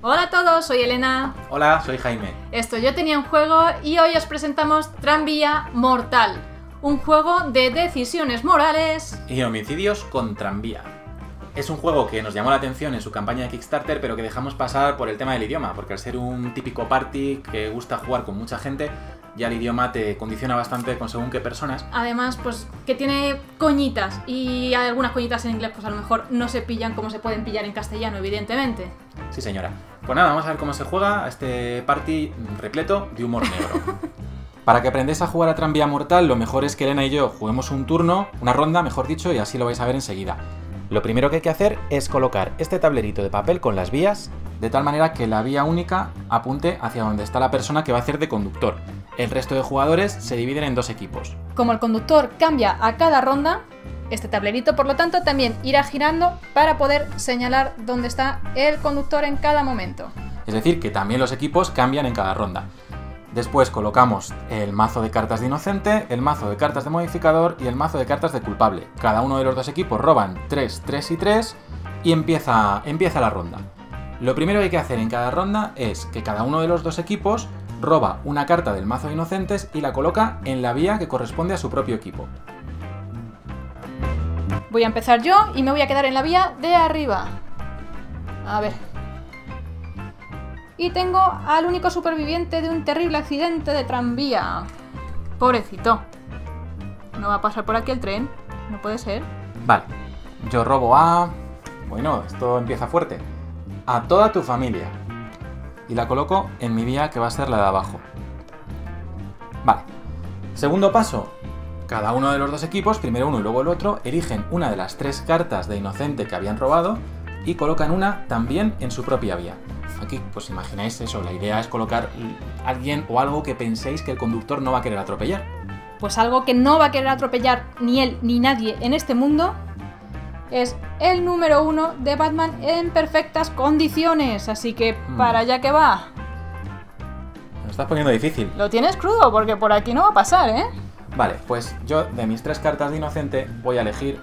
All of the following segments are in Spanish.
Hola a todos, soy Elena. Hola, soy Jaime. Esto Yo Tenía Un Juego y hoy os presentamos Tranvía Mortal, un juego de decisiones morales y homicidios con tranvía. Es un juego que nos llamó la atención en su campaña de Kickstarter, pero que dejamos pasar por el tema del idioma, porque al ser un típico party que gusta jugar con mucha gente, ya el idioma te condiciona bastante con según qué personas. Además, pues que tiene coñitas, y hay algunas coñitas en inglés pues a lo mejor no se pillan como se pueden pillar en castellano, evidentemente. Sí, señora. Pues nada, vamos a ver cómo se juega a este party repleto de humor negro. Para que aprendáis a jugar a Tranvía Mortal, lo mejor es que Elena y yo juguemos un turno, una ronda mejor dicho, y así lo vais a ver enseguida. Lo primero que hay que hacer es colocar este tablerito de papel con las vías, de tal manera que la vía única apunte hacia donde está la persona que va a hacer de conductor. El resto de jugadores se dividen en dos equipos. Como el conductor cambia a cada ronda, este tablerito, por lo tanto, también irá girando para poder señalar dónde está el conductor en cada momento. Es decir, que también los equipos cambian en cada ronda. Después colocamos el mazo de cartas de inocente, el mazo de cartas de modificador y el mazo de cartas de culpable. Cada uno de los dos equipos roban 3, 3 y 3 y empieza la ronda. Lo primero que hay que hacer en cada ronda es que cada uno de los dos equipos roba una carta del mazo de inocentes y la coloca en la vía que corresponde a su propio equipo. Voy a empezar yo y me voy a quedar en la vía de arriba. A ver... Y tengo al único superviviente de un terrible accidente de tranvía. Pobrecito. No va a pasar por aquí el tren. No puede ser. Vale. Yo robo a... Bueno, esto empieza fuerte. A toda tu familia. Y la coloco en mi vía que va a ser la de abajo. Vale. Segundo paso. Cada uno de los dos equipos, primero uno y luego el otro, eligen una de las tres cartas de inocente que habían robado y colocan una también en su propia vía. Aquí, pues imagináis eso, la idea es colocar alguien o algo que penséis que el conductor no va a querer atropellar. Pues algo que no va a querer atropellar ni él ni nadie en este mundo es el número 1 de Batman en perfectas condiciones, así que para allá que va. Lo estás poniendo difícil. Lo tienes crudo porque por aquí no va a pasar, ¿eh? Vale, pues yo de mis tres cartas de inocente voy a elegir...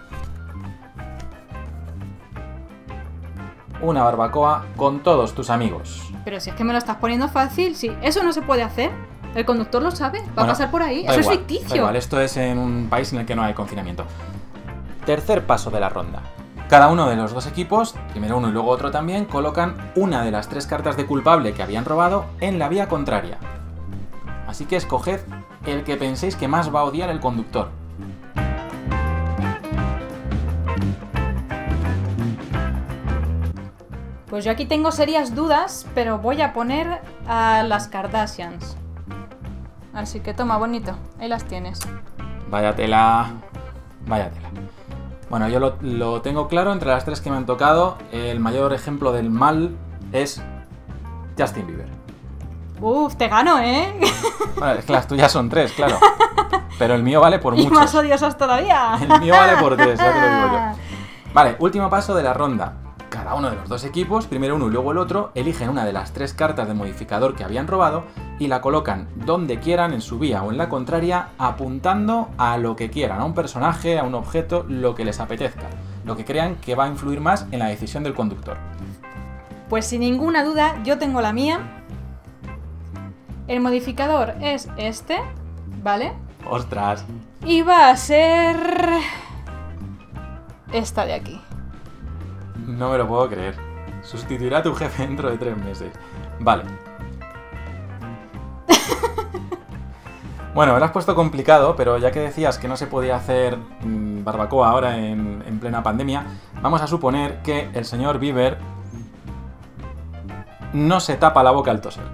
una barbacoa con todos tus amigos. Pero si es que me lo estás poniendo fácil, sí. Eso no se puede hacer. El conductor lo sabe. Va a pasar por ahí. Eso es ficticio. Igual, esto es en un país en el que no hay confinamiento. Tercer paso de la ronda. Cada uno de los dos equipos, primero uno y luego otro también, colocan una de las tres cartas de culpable que habían robado en la vía contraria. Así que escoged el que penséis que más va a odiar el conductor. Pues yo aquí tengo serias dudas, pero voy a poner a las Kardashians. Así que toma, bonito, ahí las tienes. Vaya tela, vaya tela. Bueno, yo lo tengo claro, entre las tres que me han tocado, el mayor ejemplo del mal es Justin Bieber. Uf, te gano, ¿eh? Bueno, es que las tuyas son tres, claro. Pero el mío vale por mucho. Y más odiosas todavía. El mío vale por tres, ya te lo digo yo. Vale, último paso de la ronda. Cada uno de los dos equipos, primero uno y luego el otro, eligen una de las tres cartas de modificador que habían robado y la colocan donde quieran, en su vía o en la contraria, apuntando a lo que quieran, a un personaje, a un objeto, lo que les apetezca, lo que crean que va a influir más en la decisión del conductor. Pues sin ninguna duda, yo tengo la mía. El modificador es este, ¿vale? ¡Ostras! Y va a ser... esta de aquí. No me lo puedo creer. Sustituirá a tu jefe dentro de 3 meses. Vale. Bueno, me lo has puesto complicado, pero ya que decías que no se podía hacer barbacoa ahora en plena pandemia, vamos a suponer que el señor Bieber no se tapa la boca al toser.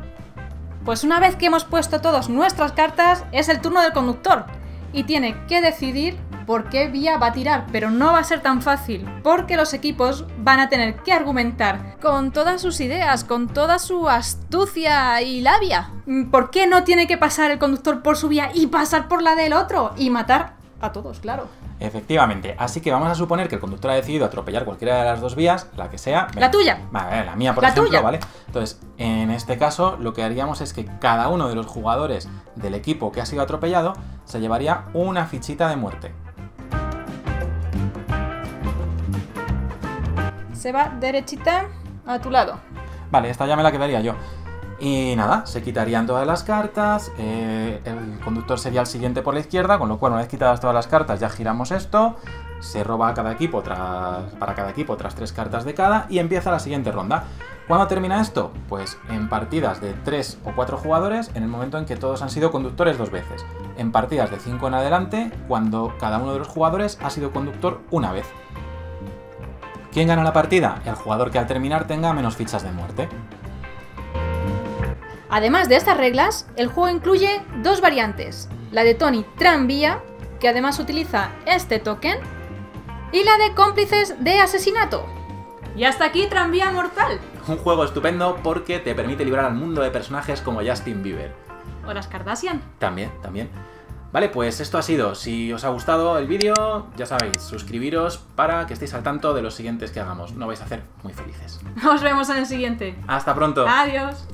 Pues una vez que hemos puesto todas nuestras cartas, es el turno del conductor y tiene que decidir por qué vía va a tirar, pero no va a ser tan fácil, porque los equipos van a tener que argumentar con todas sus ideas, con toda su astucia y labia. ¿Por qué no tiene que pasar el conductor por su vía y pasar por la del otro? Y matar a todos, claro. Efectivamente, así que vamos a suponer que el conductor ha decidido atropellar cualquiera de las dos vías, la que sea... La tuya. Vale, la mía, por ejemplo, ¿vale? Entonces, en este caso, lo que haríamos es que cada uno de los jugadores del equipo que ha sido atropellado se llevaría una fichita de muerte. Se va derechita a tu lado. Vale, esta ya me la quedaría yo. Y nada, se quitarían todas las cartas, el conductor sería el siguiente por la izquierda, con lo cual una vez quitadas todas las cartas ya giramos esto, se roba a cada equipo para cada equipo otras 3 cartas de cada y empieza la siguiente ronda. ¿Cuándo termina esto? Pues en partidas de 3 o 4 jugadores, en el momento en que todos han sido conductores 2 veces. En partidas de 5 en adelante, cuando cada uno de los jugadores ha sido conductor una vez. ¿Quién gana la partida? El jugador que al terminar tenga menos fichas de muerte. Además de estas reglas, el juego incluye 2 variantes, la de Tony Tranvía, que además utiliza este token, y la de cómplices de asesinato. Y hasta aquí Tranvía Mortal. Un juego estupendo porque te permite librar al mundo de personajes como Justin Bieber. O las Kardashian. También, también. Vale, pues esto ha sido. Si os ha gustado el vídeo, ya sabéis, suscribiros para que estéis al tanto de los siguientes que hagamos. No vais a hacer muy felices. Nos vemos en el siguiente. Hasta pronto. Adiós.